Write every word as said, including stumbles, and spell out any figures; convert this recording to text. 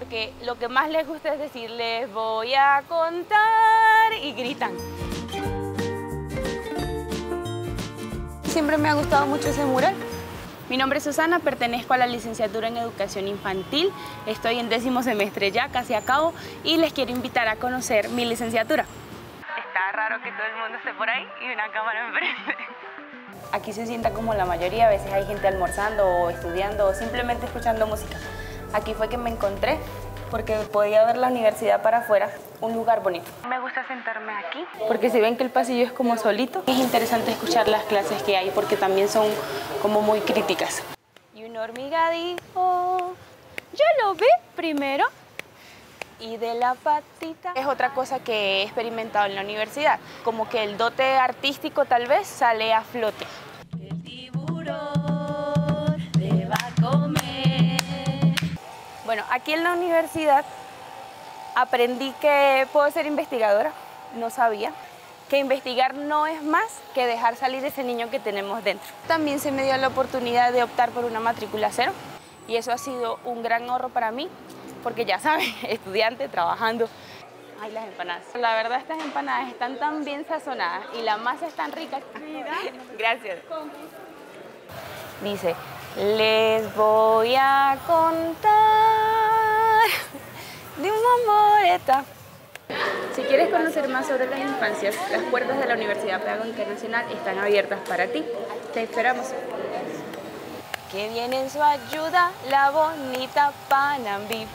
porque lo que más les gusta es decir, les voy a contar, y gritan. Siempre me ha gustado mucho ese mural. Mi nombre es Susana, pertenezco a la Licenciatura en Educación Infantil. Estoy en décimo semestre ya, casi acabo, y les quiero invitar a conocer mi licenciatura. Está raro que todo el mundo esté por ahí y una cámara enfrente. Aquí se sienta como la mayoría, a veces hay gente almorzando o estudiando o simplemente escuchando música. Aquí fue que me encontré porque podía ver la universidad para afuera, un lugar bonito. Me gusta sentarme aquí porque si ven que el pasillo es como solito, es interesante escuchar las clases que hay porque también son como muy críticas. Y una hormiga dijo, yo lo vi primero y de la patita. Es otra cosa que he experimentado en la universidad, como que el dote artístico tal vez sale a flote. El tiburón te va a comer. Bueno, aquí en la universidad aprendí que puedo ser investigadora, no sabía, que investigar no es más que dejar salir ese niño que tenemos dentro. También se me dio la oportunidad de optar por una matrícula cero y eso ha sido un gran ahorro para mí, porque ya saben, estudiante, trabajando. Ay, las empanadas. La verdad, estas empanadas están tan bien sazonadas y la masa es tan rica. Mira. Gracias. Dice, les voy a contar de una moreta. Si quieres conocer más sobre las infancias, las puertas de la Universidad Pedagógica Nacional están abiertas para ti. Te esperamos. Que viene en su ayuda la bonita Panambi.